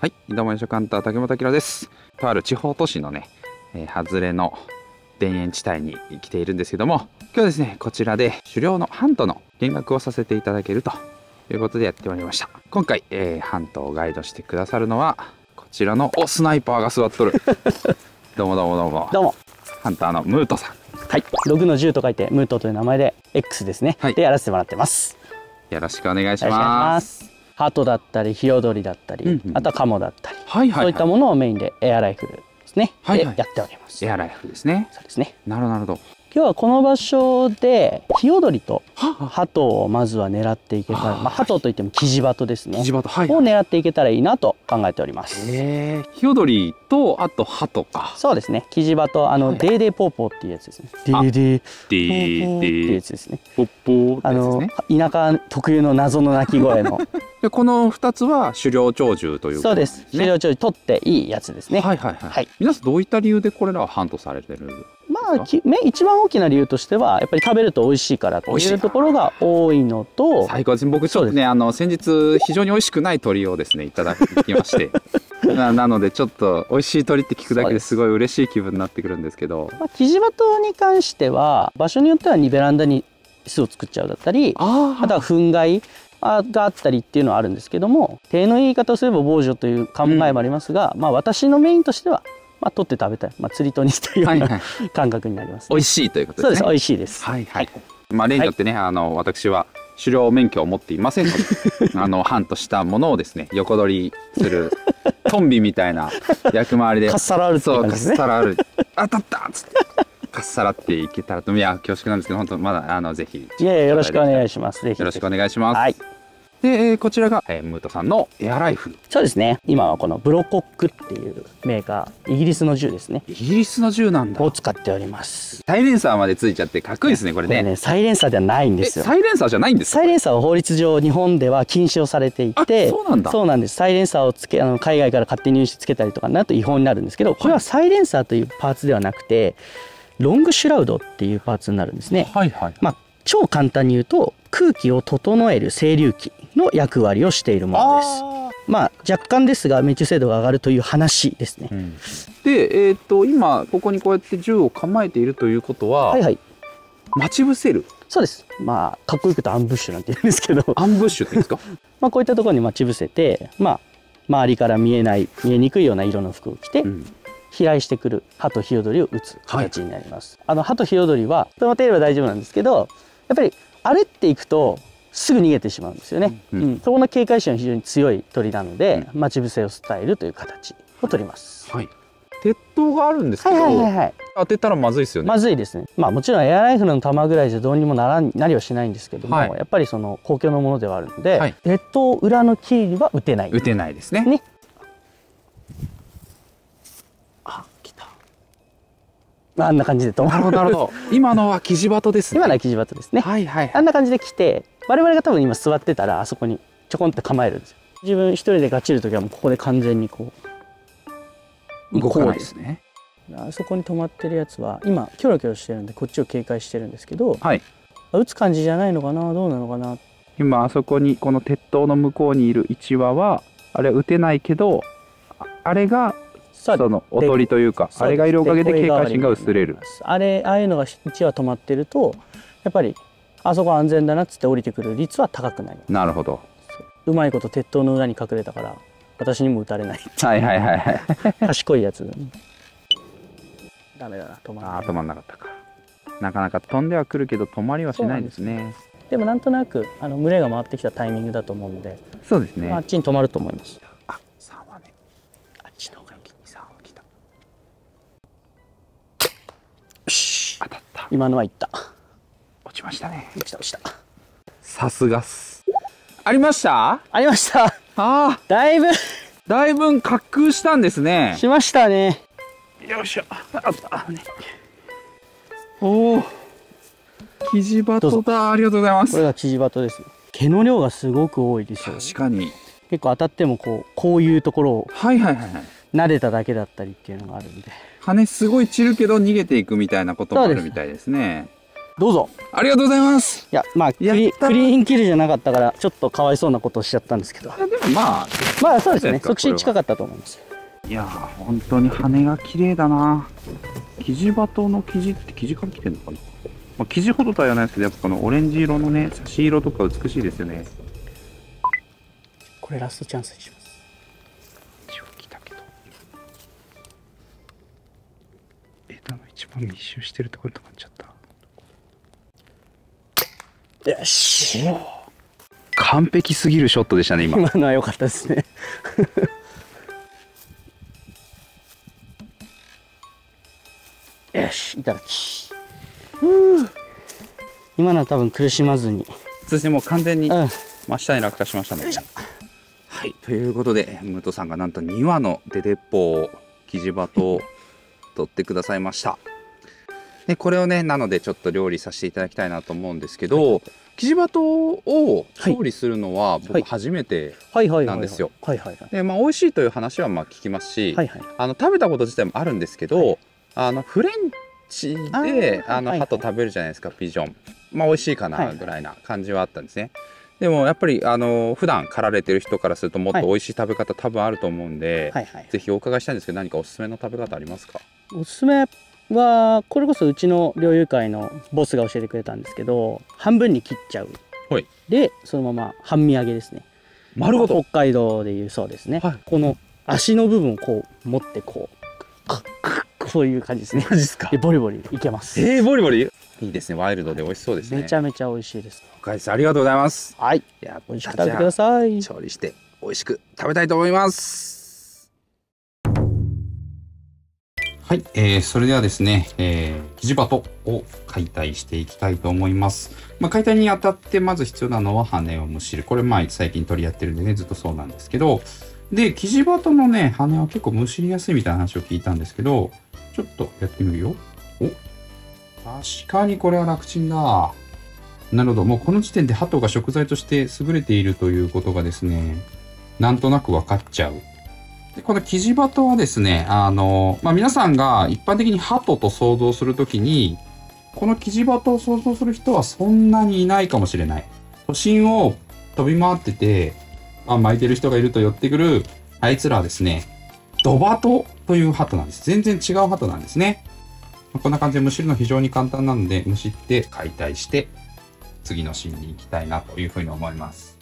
はい、どうも、飲食ハンター竹本明です。とある地方都市のね、外れの田園地帯に来ているんですけども、今日はですねこちらで狩猟のハントの見学をさせていただけるということでやってまいりました。今回、ハントをガイドしてくださるのはこちらのスナイパーが座っとるどうもどうもどうもどうも、ハンターのムートさん。はい、ログの10と書いてムートという名前で X ですね、はい、でやらせてもらってます。よろしくお願いします。ハトだったりヒヨドリだったり、あとはカモだったり、そういったものをメインでエアライフルですね、でやっております。エアライフルですね。そうですね。なるほど。今日はこの場所でヒヨドリとハトをまずは狙っていけたら、ハトといってもキジバトですね。キジバト、はい、を狙っていけたらいいなと考えております。ヒヨドリとあとハトか。そうですね。キジバト、デーデーポーポーっていうやつですね。デーデーデーデーっていうやつですね。ポッポーってやつですね。田舎特有の謎の鳴き声の。でこの2つは狩猟鳥獣ということですね。そうです。狩猟鳥取っていいやつですね。はいはいはい。はい、皆さんどういった理由でこれらはハントされてる？まあ一番大きな理由としてはやっぱり食べると美味しいからというところが多いのと、最高です。僕ちょっとね先日非常に美味しくない鳥をですねいただきましてなのでちょっと美味しい鳥って聞くだけですごい嬉しい気分になってくるんですけど、キジバトに関しては場所によってはベランダに巣を作っちゃうだったり、あとは糞害があったりっていうのはあるんですけども、手の言い方をすれば防除という考えもありますが、私のメインとしては取って食べたい、釣りと似たような感覚になります。美味しいということですね。そうです、美味しいです。はいはい。例によってね、私は狩猟免許を持っていませんので、ハントしたものをですね、横取りするトンビみたいな役回りで、かっさらあるっていう感じですね。かっさらある。当たったっつってかっさらっていけたらと、いや恐縮なんですけど、本当まだぜひ。いやいや、よろしくお願いします。ぜひよろしくお願いします。はい。でこちらが、ムートさんのエアライフル。そうですね。今はこのブロコックっていうメーカー、イギリスの銃ですね。イギリスの銃なんだ。を使っております。サイレンサーまでついちゃってかっこいいですね。これね、サイレンサーではないんですよ。サイレンサーじゃないんですか？サイレンサーは法律上日本では禁止をされていて、そうなんだ。そうなんです。サイレンサーを海外から勝手に入手つけたりとかなると違法になるんですけど、これはサイレンサーというパーツではなくてロングシュラウドっていうパーツになるんですね。はいはい。超簡単に言うと空気を整える整流器の役割をしているものです。若干ですが命中精度が上がるという話ですね。うん、で、今ここにこうやって銃を構えているということは、待ち伏せる。そうです。かっこよく言うとアンブッシュなんて言うんですけどアンブッシュって言うんですかこういったところに待ち伏せて、周りから見えにくいような色の服を着て、飛来してくるハトヒヨドリを撃つ形になります。ハトヒヨドリは止まっていれば大丈夫なんですけど、やっぱり歩っていくとすぐ逃げてしまうんですよね。そこの警戒心が非常に強い鳥なので、待ち伏せを伝えるという形を取ります。はい。鉄塔があるんですけど、当てたらまずいですよね。まずいですね。もちろんエアライフルの弾ぐらいじゃどうにもなりはしないんですけども、やっぱりその公共のものではあるので、鉄塔裏の木には打てない。打てないですね。あんな感じで止まる。なるほど。今のはキジバトですね。今のはキジバトですね。はいはい。あんな感じで来て、我々が多分今座ってたらあそこにちょこんって構えるんですよ。自分一人でガチるときはもうここで完全に動かないですね。あそこに止まってるやつは今キョロキョロしてるんでこっちを警戒してるんですけど、打つ感じじゃないのかな、どうなのかな。今あそこにこの鉄塔の向こうにいる1羽はあれは打てないけど、あれがそのおとりというか、あれがいるおかげで警戒心が薄れる。ああいうのが1羽止まってるとやっぱりあそこ安全だなっつって降りてくる率は高くなります。なるほど。うまいこと鉄塔の裏に隠れたから私にも撃たれない。はいはいはいはい。賢いやつ。ダメだな、止まんなかったか。なかなか飛んではくるけど止まりはしないんですね。でもなんとなく群れが回ってきたタイミングだと思うので、そうですね、あっちに止まると思います。あ、3羽ね。あっちの方が当たった。今のはいった。落ちましたね。落ちた。さすがっす。ありました。あ、だいぶ滑空したんですね。しましたね。よいしょ。おお、キジバトだ。ありがとうございます。これがキジバトです。毛の量がすごく多いですよね。確かに結構当たってもこういうところを撫でただけだったりっていうのがあるんで、羽すごい散るけど逃げていくみたいなこともあるみたいですね。どうぞ。ありがとうございます。いやクリーンキルじゃなかったからちょっとかわいそうなことをしちゃったんですけど、でもまあそうですね、即死近かったと思います。いやー、本当に羽が綺麗だな。キジバトのキジってキジから来てるのかな。まあ、キジほどとは言わないですけど、やっぱこのオレンジ色のね、差し色とか美しいですよね。これラストチャンスにします。一応来たけど。枝の一番密集してるところとかにちゃった。よし。完璧すぎるショットでしたね、今。今のは良かったですね。よし、いただき。今のは多分苦しまずに。そしてもう完全に真下に落下しましたね。はい、ということでムトさんがなんと2羽の出鉄砲をキジバトを取ってくださいました。でこれをね、なのでちょっと料理させていただきたいなと思うんですけど、はい、キジバトを調理するのは僕初めてなんですよ。で、まあ美味しいという話はまあ聞きますし、はい、はい、食べたこと自体もあるんですけど、はい、フレンチでハト食べるじゃないですか、ピジョン。まあ美味しいかなぐらいな感じはあったんですね。はい、でもやっぱり普段狩られてる人からするともっと美味しい食べ方多分あると思うんで、ぜひお伺いしたいんですけど、何かおすすめの食べ方ありますか？おすすめはこれこそうちの猟友会のボスが教えてくれたんですけど、半分に切っちゃう、はい、でそのまま半身揚げですね。丸ごと。北海道でいうそうですね、はい、この足の部分をこう持ってこうカッカッそういう感じですね。マジですか？でボリボリいけます。ボリボリいいですね。ワイルドで美味しそうですね。めちゃめちゃ美味しいです。おかえりさん、ありがとうございます。はい、美味しく食べてください。調理して美味しく食べたいと思います。はい、それではですね、キジバトを解体していきたいと思います。まあ、解体にあたってまず必要なのは羽をむしる。これまあ最近取り合ってるんでね、ずっとそうなんですけど、でキジバトのね羽は結構むしりやすいみたいな話を聞いたんですけど、ちょっとやってみるよ。お、確かにこれは楽ちんだ。なるほど、もうこの時点でハトが食材として優れているということがですね、なんとなく分かっちゃう。でこのキジバトはですね、まあ、皆さんが一般的にハトと想像するときに、このキジバトを想像する人はそんなにいないかもしれない。都心を飛び回ってて、まあ、巻いてる人がいると寄ってくる、あいつらはですね、ドバトというハトなんです。全然違うハトなんですね。こんな感じでむしるの非常に簡単なので、むしって解体して、次のシーンに行きたいなというふうに思います。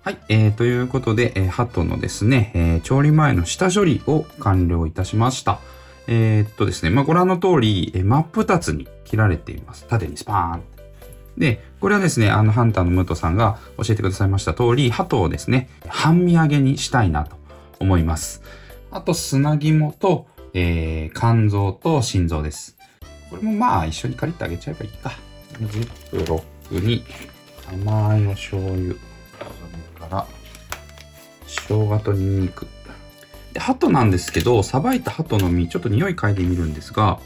はい、ということで、ハトのですね、調理前の下処理を完了いたしました。ですね、まあ、ご覧の通り、真っ二つに切られています。縦にスパーンって。で、これはですね、ハンターのムトさんが教えてくださいました通り、ハトをですね、半身揚げにしたいなと思います。あと、砂肝と、肝臓と心臓です。これもまあ、一緒にカリッと揚げちゃえばいいか。ジップロックに、甘いお醤油。それから、生姜とニンニク。で、ハトなんですけど、さばいたハトの身、ちょっと匂い嗅いでみるんですが、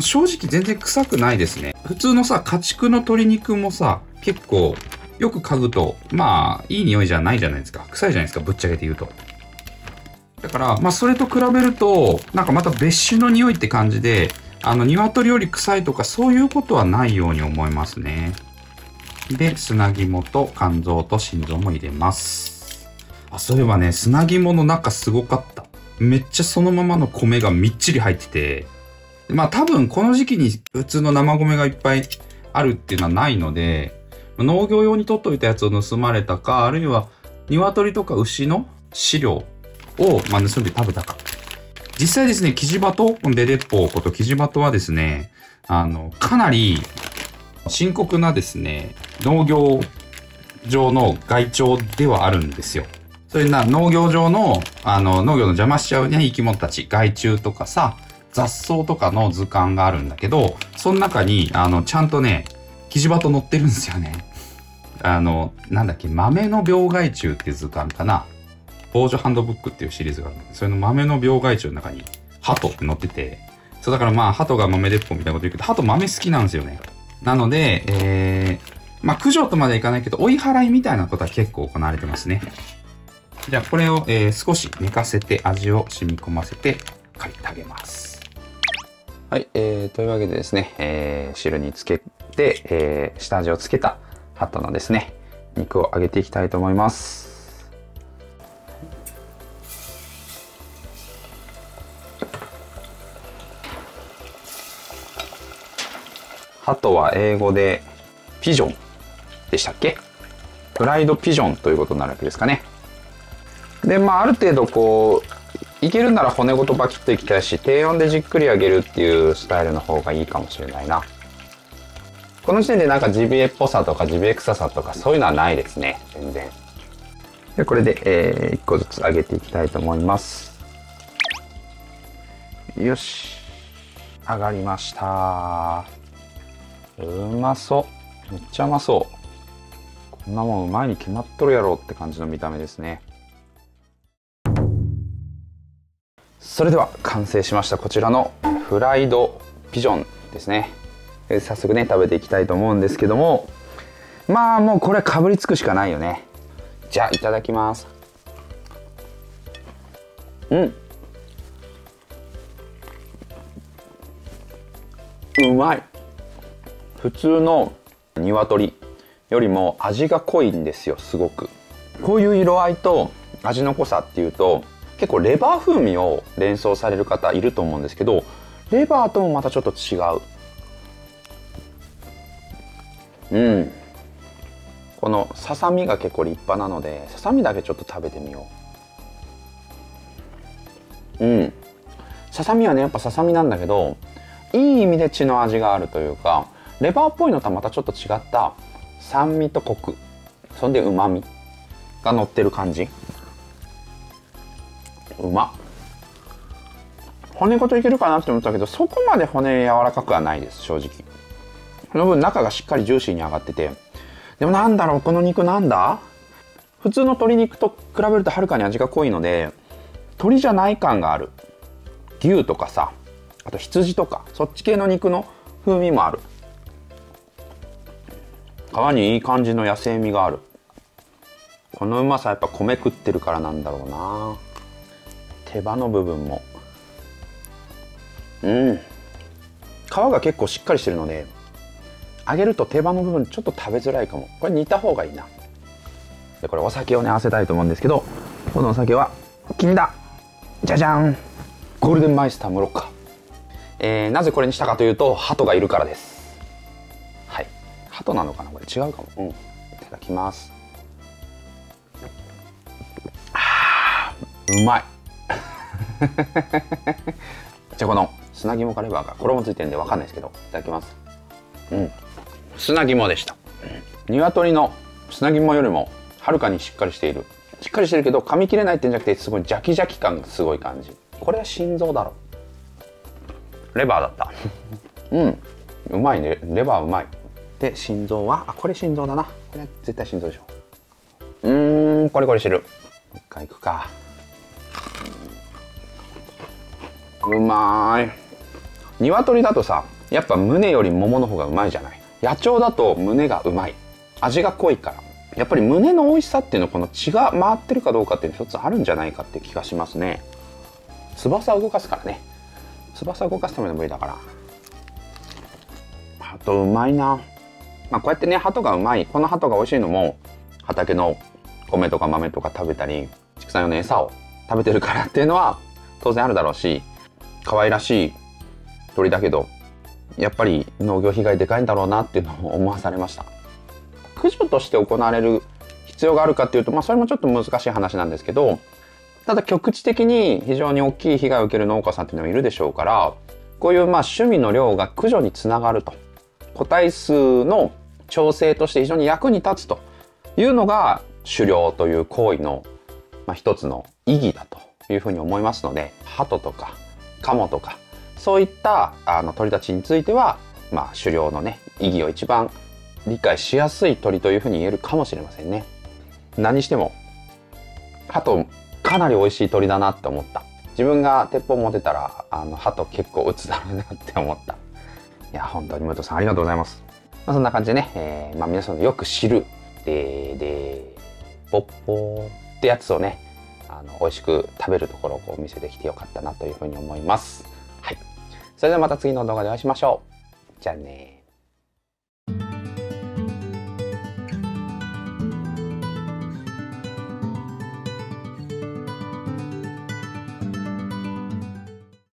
正直全然臭くないですね。普通のさ、家畜の鶏肉もさ、結構、よく嗅ぐと、まあ、いい匂いじゃないじゃないですか。臭いじゃないですか、ぶっちゃけて言うと。だから、まあ、それと比べると、なんかまた別種の匂いって感じで、鶏より臭いとかそういうことはないように思いますね。で、砂肝と肝臓と心臓も入れます。あ、そういえばね、砂肝の中すごかった。めっちゃそのままの米がみっちり入ってて、まあ多分この時期に普通の生米がいっぱいあるっていうのはないので、農業用に取っといたやつを盗まれたか、あるいは鶏とか牛の飼料をまあ盗んで食べたか。実際ですね、キジバト、この出鉄砲ことキジバトはですね、かなり深刻なですね、農業上の害鳥ではあるんですよ。そういうな農業上の、農業の邪魔しちゃうね、生き物たち、害虫とかさ、雑草とかの図鑑があるんだけど、その中に、ちゃんとね、キジバト載ってるんですよね。なんだっけ、豆の病害虫っていう図鑑かな。防除ハンドブックっていうシリーズがあるんで、それの豆の病害虫の中に、ハトって載ってて、そうだからまあ、ハトが豆鉄砲みたいなこと言うけど、ハト豆好きなんですよね。なので、まあ、駆除とまではいかないけど、追い払いみたいなことは結構行われてますね。じゃあ、これを、少し寝かせて、味を染み込ませて、カリッと揚げます。はい、というわけでですね、汁につけて、下味をつけたハトのですね、肉を揚げていきたいと思います。ハトは英語でピジョンでしたっけ、フライドピジョンということになるわけですかね。で、まあある程度こういけるなら骨ごとバキッといきたいし、低温でじっくり揚げるっていうスタイルの方がいいかもしれないな。この時点でなんかジビエっぽさとかジビエ臭さとかそういうのはないですね、全然。でこれで、1個ずつ揚げていきたいと思います。よし、揚がりました。うまそう、めっちゃうまそう。こんなもんうまいに決まっとるやろって感じの見た目ですね。それでは完成しました。こちらのフライドピジョンですね。早速ね食べていきたいと思うんですけども、まあもうこれかぶりつくしかないよね。じゃあいただきます。うまい。普通の鶏よりも味が濃いんですよ、すごく。こういう色合いと味の濃さっていうと結構レバー風味を連想される方いると思うんですけど、レバーともまたちょっと違う。このささみが結構立派なので、ささみだけちょっと食べてみよう。ささみはねやっぱささみなんだけど、いい意味で血の味があるというか、レバーっぽいのとはまたちょっと違った酸味とコク、そんでうまみが乗ってる感じ。うまっ。骨ごといけるかなって思ったけど、そこまで骨柔らかくはないです、正直。その分中がしっかりジューシーに揚がってて、でもなんだろう、この肉なんだ、普通の鶏肉と比べるとはるかに味が濃いので鶏じゃない感がある。牛とかさ、あと羊とかそっち系の肉の風味もある。皮にいい感じの野生味がある。このうまさやっぱ米食ってるからなんだろうな。手羽の部分も皮が結構しっかりしてるので揚げると手羽の部分ちょっと食べづらいかも。これ煮た方がいいな。でこれお酒をね合わせたいと思うんですけど、このお酒は金だ。じゃじゃん、ゴールデンマイスター無濾過。なぜこれにしたかというとハトがいるからです。はい、ハトなのかな、これ違うかも。いただきます。うまいじゃあこの砂肝かレバーが衣ついてるんで分かんないですけど、いただきます。砂肝でした。鶏の砂肝よりもはるかにしっかりしている。しっかりしてるけど噛み切れないってんじゃなくて、すごいジャキジャキ感がすごい感じ。これは心臓だろ、レバーだったうまいね、レバーうまい。で心臓は、あ、これ心臓だな、これは絶対心臓でしょ。これこれしてる。もう一回いくか。うまーい。鶏だとさやっぱ胸より桃の方がうまいじゃない。野鳥だと胸がうまい、味が濃いから。やっぱり胸の美味しさっていうのはこの血が回ってるかどうかっていうの一つあるんじゃないかって気がしますね。翼を動かすからね、翼を動かすための部位だから。ハトうまいな。まあこうやってねハトがうまい、このハトが美味しいのも畑の米とか豆とか食べたり畜産用の餌を食べてるからっていうのは当然あるだろうし、可愛らしい鳥だけどやっぱり農業被害でかいんだろうなっていうのを思わされました。駆除として行われる必要があるかっていうと、まあ、それもちょっと難しい話なんですけど、ただ局地的に非常に大きい被害を受ける農家さんっていうのもいるでしょうから、こういうまあ趣味の量が駆除につながると、個体数の調整として非常に役に立つというのが狩猟という行為のまあ一つの意義だというふうに思いますので、ハトとかカモとかそういった鳥たちについては、まあ、狩猟のね意義を一番理解しやすい鳥というふうに言えるかもしれませんね。何してもハトかなり美味しい鳥だなって思った。自分が鉄砲持てたらハト結構撃つだろうなって思った。いや本当に武藤さんありがとうございます。まあ、そんな感じでね、まあ、皆さんのよく知るでポッポーってやつをね美味しく食べるところをこう見せてきてよかったなというふうに思います。それではまた次の動画でお会いしましょう。じゃあね。